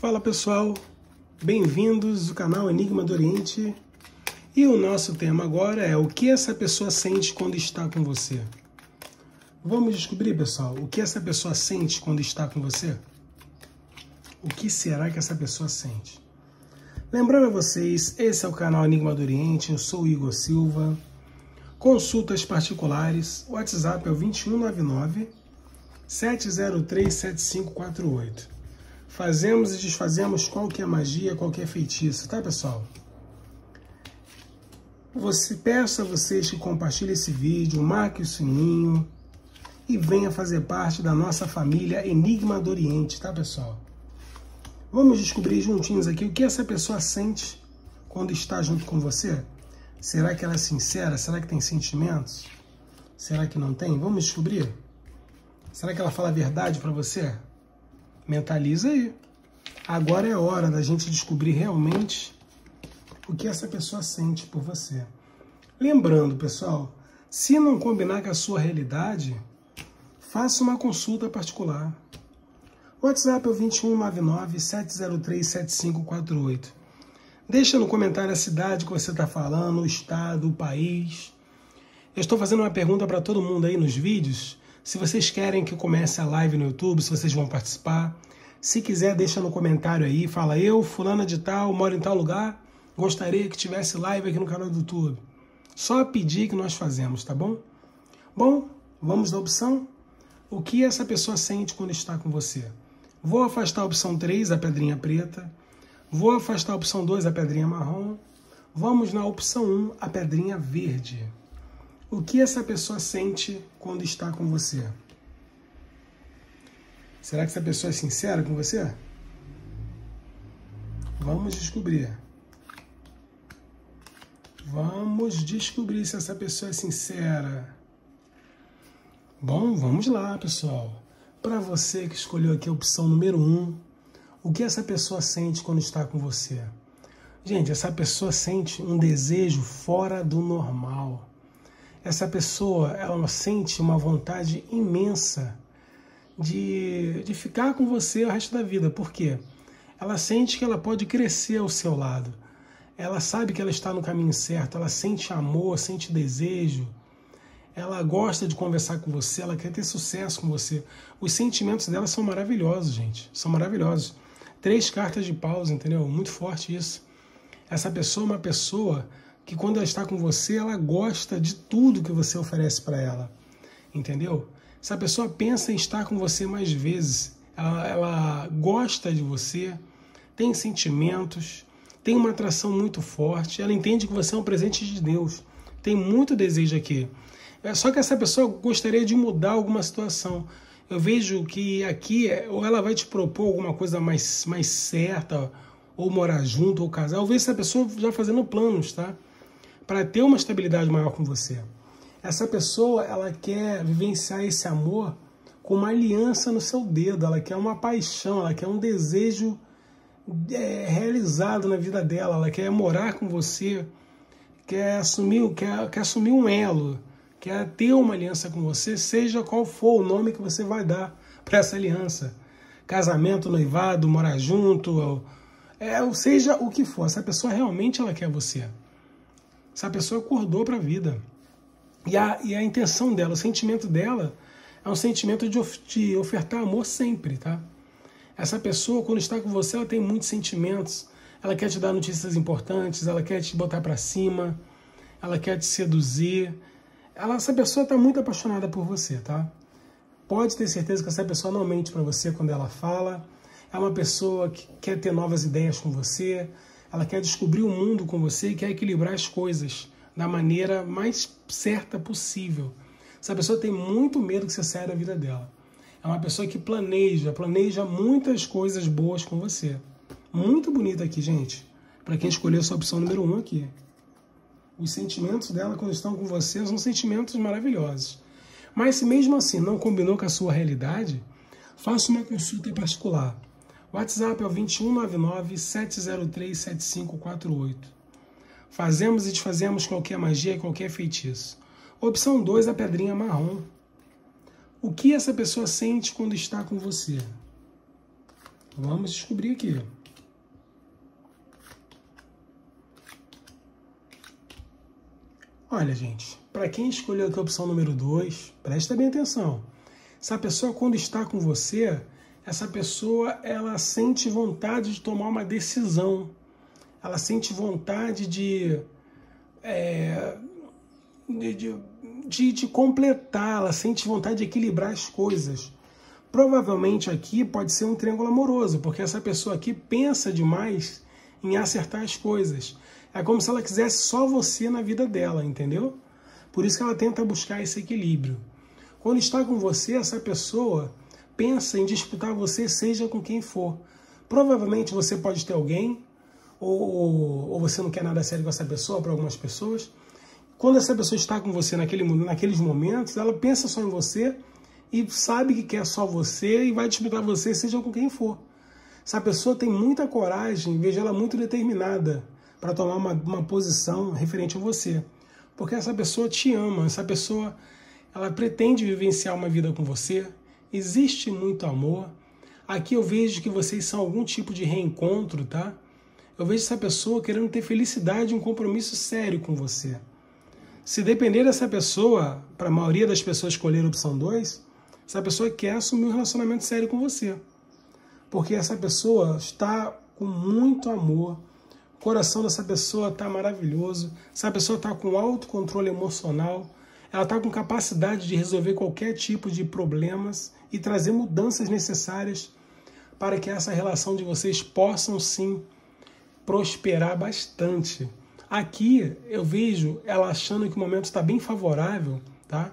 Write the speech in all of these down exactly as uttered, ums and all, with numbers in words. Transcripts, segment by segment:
Fala pessoal, bem-vindos ao canal Enigma do Oriente. E o nosso tema agora é o que essa pessoa sente quando está com você. Vamos descobrir, pessoal, o que essa pessoa sente quando está com você? O que será que essa pessoa sente? Lembrando a vocês, esse é o canal Enigma do Oriente, eu sou o Igor Silva. Consultas particulares, o WhatsApp é o dois um nove nove, sete zero três, sete cinco quatro oito. Fazemos e desfazemos qualquer magia, qualquer feitiço, tá pessoal? Você, peço a vocês que compartilhem esse vídeo, marque o sininho e venha fazer parte da nossa família Enigma do Oriente, tá pessoal? Vamos descobrir juntinhos aqui o que essa pessoa sente quando está junto com você? Será que ela é sincera? Será que tem sentimentos? Será que não tem? Vamos descobrir? Será que ela fala a verdade para você? Mentaliza aí. Agora é hora da gente descobrir realmente o que essa pessoa sente por você. Lembrando, pessoal, se não combinar com a sua realidade, faça uma consulta particular. O WhatsApp é o dois um nove nove, sete zero três, sete cinco quatro oito. Deixa no comentário a cidade que você está falando, o estado, o país. Eu estou fazendo uma pergunta para todo mundo aí nos vídeos. Se vocês querem que eu comece a live no YouTube, se vocês vão participar. Se quiser, deixa no comentário aí. Fala, eu, fulana de tal, moro em tal lugar. Gostaria que tivesse live aqui no canal do YouTube. Só pedir que nós fazemos, tá bom? Bom, vamos à opção. O que essa pessoa sente quando está com você? Vou afastar a opção três, a pedrinha preta. Vou afastar a opção dois, a pedrinha marrom. Vamos na opção um, a pedrinha verde. O que essa pessoa sente quando está com você? Será que essa pessoa é sincera com você? Vamos descobrir. Vamos descobrir se essa pessoa é sincera. Bom, vamos lá, pessoal. Para você que escolheu aqui a opção número um, o que essa pessoa sente quando está com você? Gente, essa pessoa sente um desejo fora do normal. Essa pessoa, ela sente uma vontade imensa de, de ficar com você o resto da vida. Por quê? Ela sente que ela pode crescer ao seu lado. Ela sabe que ela está no caminho certo, ela sente amor, sente desejo. Ela gosta de conversar com você, ela quer ter sucesso com você. Os sentimentos dela são maravilhosos, gente. São maravilhosos. Três cartas de paus, entendeu? Muito forte isso. Essa pessoa é uma pessoa que quando ela está com você, ela gosta de tudo que você oferece para ela, entendeu? Essa pessoa pensa em estar com você mais vezes, ela, ela gosta de você, tem sentimentos, tem uma atração muito forte, ela entende que você é um presente de Deus, tem muito desejo aqui. É só que essa pessoa gostaria de mudar alguma situação. Eu vejo que aqui, ou ela vai te propor alguma coisa mais, mais certa, ou morar junto, ou casar, ou vejo essa pessoa já fazendo planos, tá? Para ter uma estabilidade maior com você. Essa pessoa, ela quer vivenciar esse amor com uma aliança no seu dedo, ela quer uma paixão, ela quer um desejo é, realizado na vida dela, ela quer morar com você, quer assumir, quer, quer assumir um elo, quer ter uma aliança com você, seja qual for o nome que você vai dar para essa aliança. Casamento, noivado, morar junto, ou, é, ou seja, o que for. Essa pessoa realmente ela quer você. Essa pessoa acordou para a vida. E a, e a intenção dela, o sentimento dela, é um sentimento de, of, de ofertar amor sempre, tá? Essa pessoa, quando está com você, ela tem muitos sentimentos. Ela quer te dar notícias importantes, ela quer te botar para cima, ela quer te seduzir. Ela, essa pessoa está muito apaixonada por você, tá? Pode ter certeza que essa pessoa não mente para você quando ela fala. É uma pessoa que quer ter novas ideias com você. Ela quer descobrir o mundo com você e quer equilibrar as coisas da maneira mais certa possível. Essa pessoa tem muito medo que você saia da vida dela. É uma pessoa que planeja, planeja muitas coisas boas com você. Muito bonita aqui, gente. Para quem escolheu essa opção número um aqui. Os sentimentos dela quando estão com você são sentimentos maravilhosos. Mas se mesmo assim não combinou com a sua realidade, faça uma consulta particular. O WhatsApp é o dois um nove nove, sete zero três, sete cinco quatro oito. Fazemos e desfazemos qualquer magia e qualquer feitiço. Opção dois, a pedrinha marrom. O que essa pessoa sente quando está com você? Vamos descobrir aqui. Olha, gente, para quem escolheu aqui a opção número dois, presta bem atenção. Essa pessoa, quando está com você, essa pessoa, ela sente vontade de tomar uma decisão. Ela sente vontade de, é, de, de, de, de completar, ela sente vontade de equilibrar as coisas. Provavelmente aqui pode ser um triângulo amoroso, porque essa pessoa aqui pensa demais em acertar as coisas. É como se ela quisesse só você na vida dela, entendeu? Por isso que ela tenta buscar esse equilíbrio. Quando está com você, essa pessoa pensa em disputar você, seja com quem for. Provavelmente você pode ter alguém, ou, ou, ou você não quer nada sério com essa pessoa, para algumas pessoas. Quando essa pessoa está com você naquele, naqueles momentos, ela pensa só em você e sabe que quer só você e vai disputar você, seja com quem for. Essa pessoa tem muita coragem, veja ela muito determinada para tomar uma, uma posição referente a você. Porque essa pessoa te ama, essa pessoa ela pretende vivenciar uma vida com você, existe muito amor. Aqui eu vejo que vocês são algum tipo de reencontro, tá? Eu vejo essa pessoa querendo ter felicidade e um compromisso sério com você. Se depender dessa pessoa, para a maioria das pessoas escolher a opção dois, essa pessoa quer assumir um relacionamento sério com você. Porque essa pessoa está com muito amor, o coração dessa pessoa está maravilhoso, essa pessoa está com autocontrole emocional, ela está com capacidade de resolver qualquer tipo de problemas e trazer mudanças necessárias para que essa relação de vocês possam sim prosperar bastante. Aqui eu vejo ela achando que o momento está bem favorável, tá?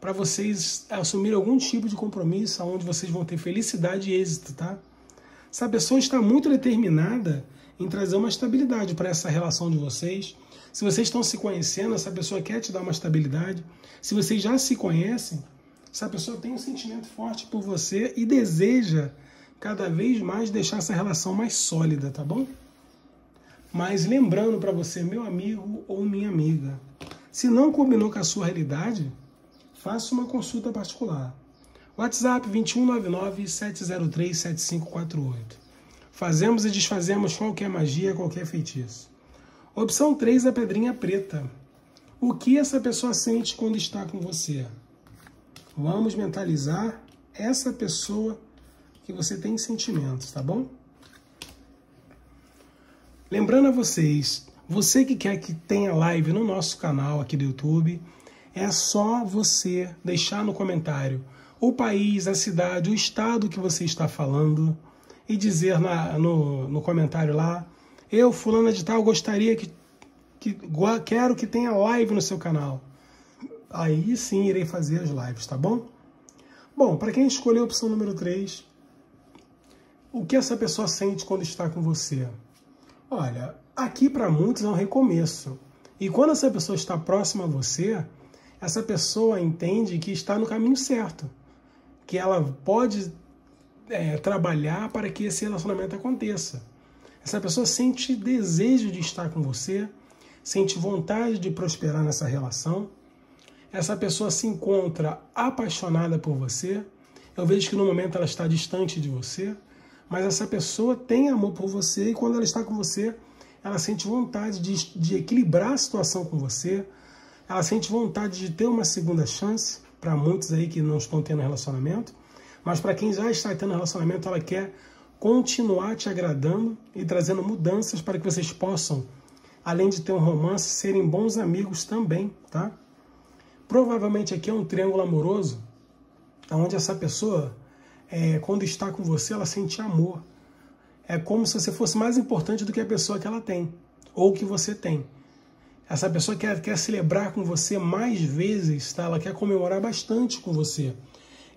Para vocês assumirem algum tipo de compromisso onde vocês vão ter felicidade e êxito, tá? Essa pessoa está muito determinada em trazer uma estabilidade para essa relação de vocês. Se vocês estão se conhecendo, essa pessoa quer te dar uma estabilidade. Se vocês já se conhecem, essa pessoa tem um sentimento forte por você e deseja cada vez mais deixar essa relação mais sólida, tá bom? Mas lembrando para você, meu amigo ou minha amiga, se não combinou com a sua realidade, faça uma consulta particular. WhatsApp dois um nove nove, sete zero três, sete cinco quatro oito. Fazemos e desfazemos qualquer magia, qualquer feitiço. Opção três, a pedrinha preta. O que essa pessoa sente quando está com você? Vamos mentalizar essa pessoa que você tem sentimentos, tá bom? Lembrando a vocês, você que quer que tenha live no nosso canal aqui do YouTube, é só você deixar no comentário o país, a cidade, o estado que você está falando e dizer na, no, no comentário lá, eu, fulana de tal, gostaria que, que... quero que tenha live no seu canal. Aí sim irei fazer as lives, tá bom? Bom, para quem escolheu a opção número três, o que essa pessoa sente quando está com você? Olha, aqui para muitos é um recomeço. E quando essa pessoa está próxima a você, essa pessoa entende que está no caminho certo, que ela pode é, trabalhar para que esse relacionamento aconteça. Essa pessoa sente desejo de estar com você, sente vontade de prosperar nessa relação. Essa pessoa se encontra apaixonada por você. Eu vejo que no momento ela está distante de você, mas essa pessoa tem amor por você e quando ela está com você, ela sente vontade de, de equilibrar a situação com você. Ela sente vontade de ter uma segunda chance, para muitos aí que não estão tendo relacionamento, mas para quem já está tendo relacionamento, ela quer continuar te agradando e trazendo mudanças para que vocês possam, além de ter um romance, serem bons amigos também, tá? Provavelmente aqui é um triângulo amoroso, onde essa pessoa, é, quando está com você, ela sente amor. É como se você fosse mais importante do que a pessoa que ela tem, ou que você tem. Essa pessoa quer, quer celebrar com você mais vezes, tá? Ela quer comemorar bastante com você.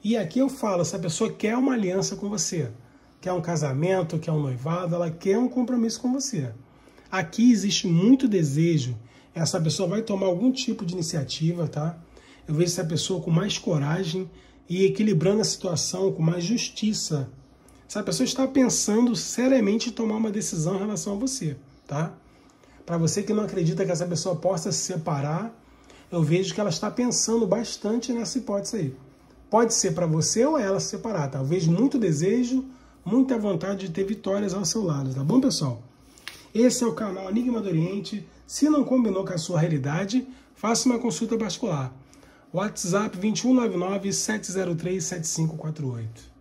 E aqui eu falo, essa pessoa quer uma aliança com você. Quer um casamento, quer um noivado, ela quer um compromisso com você. Aqui existe muito desejo. Essa pessoa vai tomar algum tipo de iniciativa, tá? Eu vejo essa pessoa com mais coragem e equilibrando a situação, com mais justiça. Essa pessoa está pensando seriamente em tomar uma decisão em relação a você, tá? Para você que não acredita que essa pessoa possa se separar, eu vejo que ela está pensando bastante nessa hipótese aí. Pode ser para você ou ela se separar, tá? Eu vejo muito desejo, muita vontade de ter vitórias ao seu lado, tá bom, pessoal? Esse é o canal Enigma do Oriente. Se não combinou com a sua realidade, faça uma consulta particular. WhatsApp vinte e um, nove nove, sete zero três, sete cinco quatro oito.